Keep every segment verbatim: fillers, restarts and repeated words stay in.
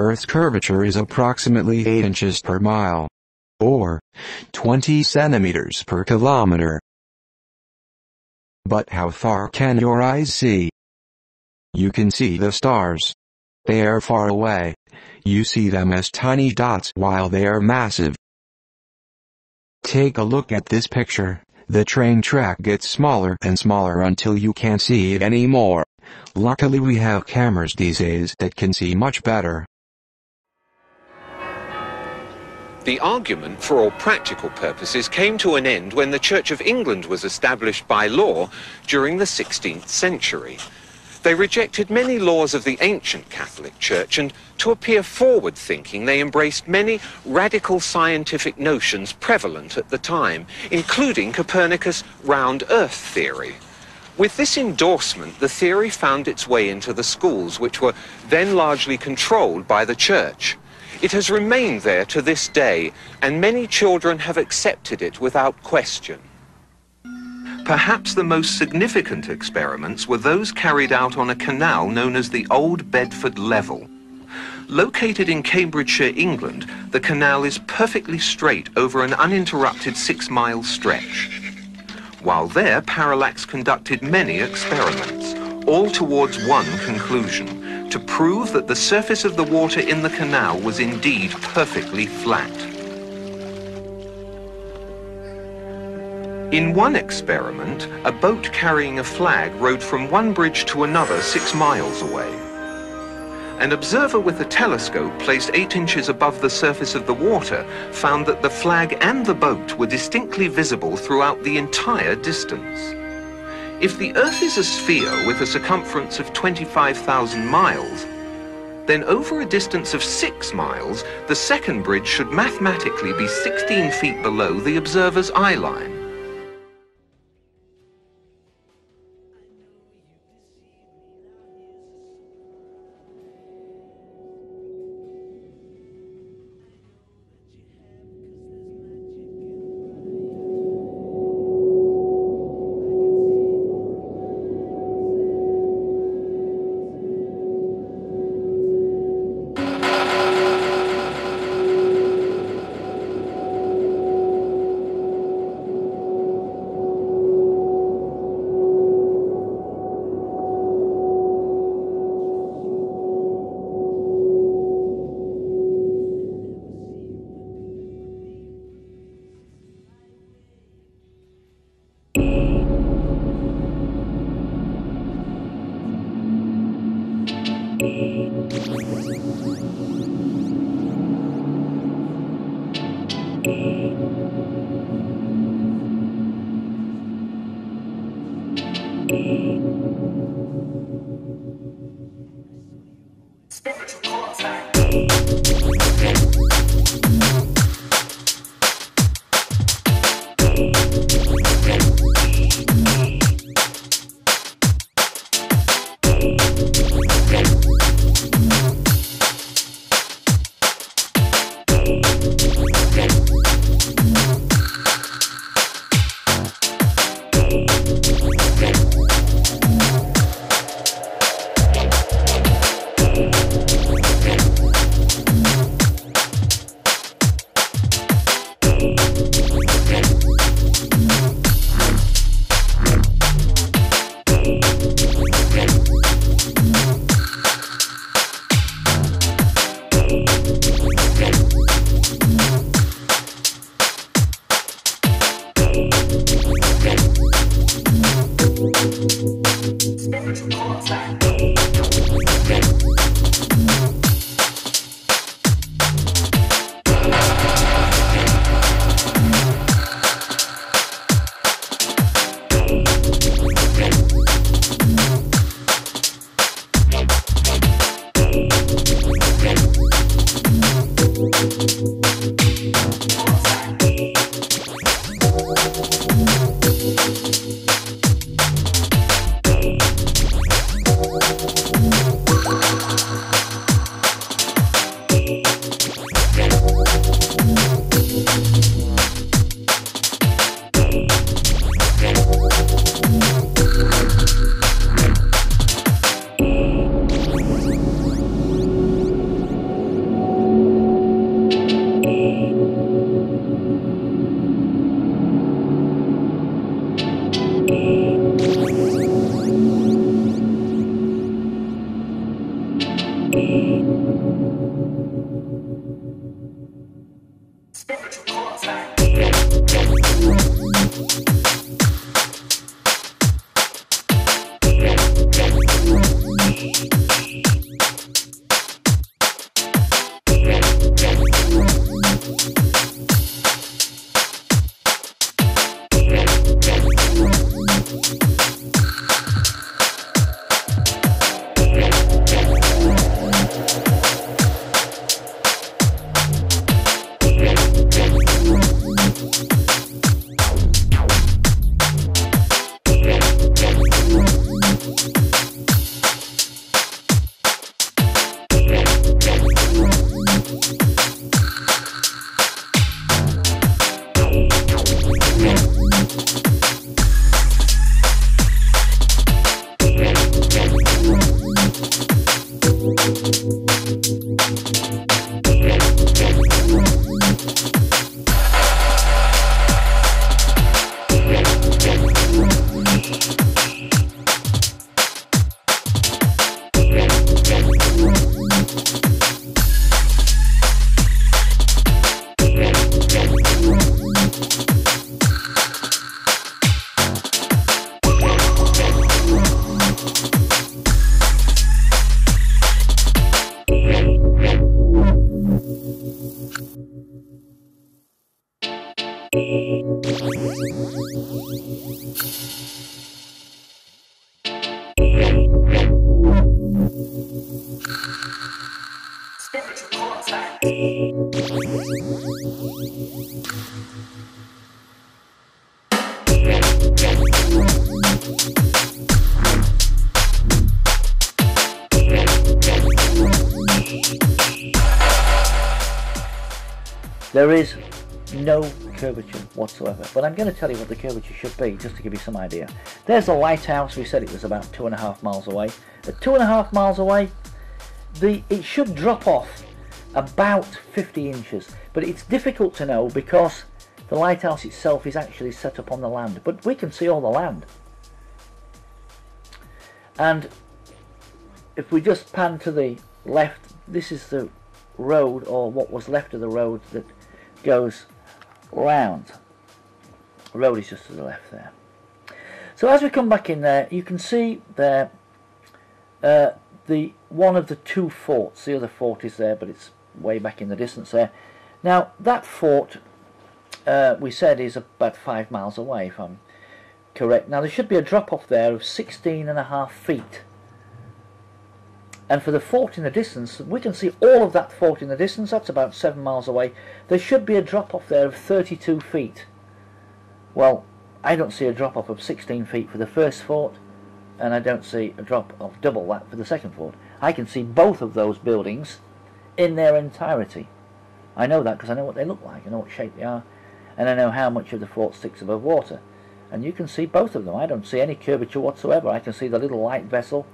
Earth's curvature is approximately eight inches per mile, or twenty centimeters per kilometer. But how far can your eyes see? You can see the stars. They are far away. You see them as tiny dots while they are massive. Take a look at this picture. The train track gets smaller and smaller until you can't see it anymore. Luckily, we have cameras these days that can see much better. The argument, for all practical purposes, came to an end when the Church of England was established by law during the sixteenth century. They rejected many laws of the ancient Catholic Church, and to appear forward-thinking, they embraced many radical scientific notions prevalent at the time, including Copernicus' round Earth theory. With this endorsement, the theory found its way into the schools, which were then largely controlled by the Church. It has remained there to this day, and many children have accepted it without question. Perhaps the most significant experiments were those carried out on a canal known as the Old Bedford Level. Located in Cambridgeshire, England, the canal is perfectly straight over an uninterrupted six-mile stretch. While there, Parallax conducted many experiments, all towards one conclusion: to prove that the surface of the water in the canal was indeed perfectly flat. In one experiment, a boat carrying a flag rowed from one bridge to another six miles away. An observer with a telescope placed eight inches above the surface of the water found that the flag and the boat were distinctly visible throughout the entire distance. If the Earth is a sphere with a circumference of twenty-five thousand miles, then over a distance of six miles, the second bridge should mathematically be sixteen feet below the observer's eye line. We'll be right back. There is no curvature whatsoever, but I'm going to tell you what the curvature should be just to give you some idea. There's a lighthouse. We said it was about two and a half miles away. At two and a half miles away, the it should drop off about fifty inches, but it's difficult to know because the lighthouse itself is actually set up on the land, but we can see all the land. And if we just pan to the left, this is the road, or what was left of the road that goes round. The road is just to the left there. So as we come back in there, you can see there uh, the one of the two forts. The other fort is there, but it's way back in the distance there. Now that fort, uh, we said, is about five miles away, if I'm correct. Now there should be a drop off there of sixteen and a half feet, and for the fort in the distance, we can see all of that fort in the distance. That's about seven miles away. There should be a drop off there of thirty-two feet. Well, I don't see a drop off of sixteen feet for the first fort, and I don't see a drop of double that for the second fort. I can see both of those buildings in their entirety. I know that because I know what they look like, I know what shape they are, and I know how much of the fort sticks above water. And you can see both of them. I don't see any curvature whatsoever. I can see the little light vessel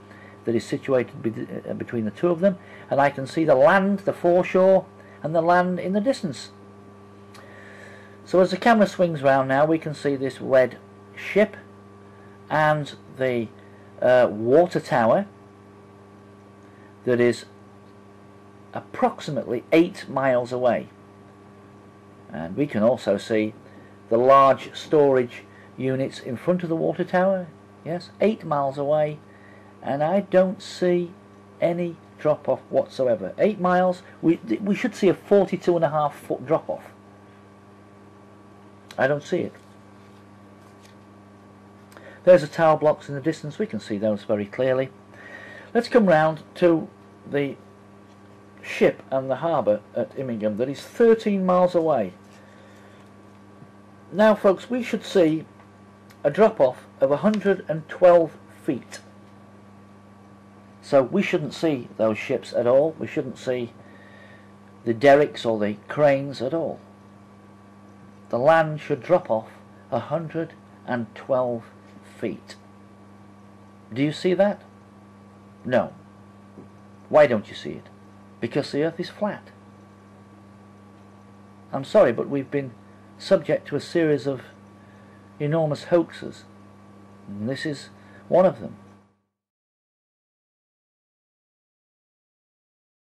that is situated be uh, between the two of them, and I can see the land, the foreshore, and the land in the distance. So as the camera swings round now, we can see this red ship and the uh, water tower that is approximately eight miles away. And we can also see the large storage units in front of the water tower, yes, eight miles away. And I don't see any drop-off whatsoever. Eight miles, we, we should see a forty-two and a half foot drop-off. I don't see it. There's the tower blocks in the distance. We can see those very clearly. Let's come round to the ship and the harbour at Immingham that is thirteen miles away. Now, folks, we should see a drop-off of one hundred twelve feet. So we shouldn't see those ships at all. We shouldn't see the derricks or the cranes at all. The land should drop off one hundred twelve feet. Do you see that? No. Why don't you see it? Because the earth is flat. I'm sorry, but we've been subject to a series of enormous hoaxes, and this is one of them.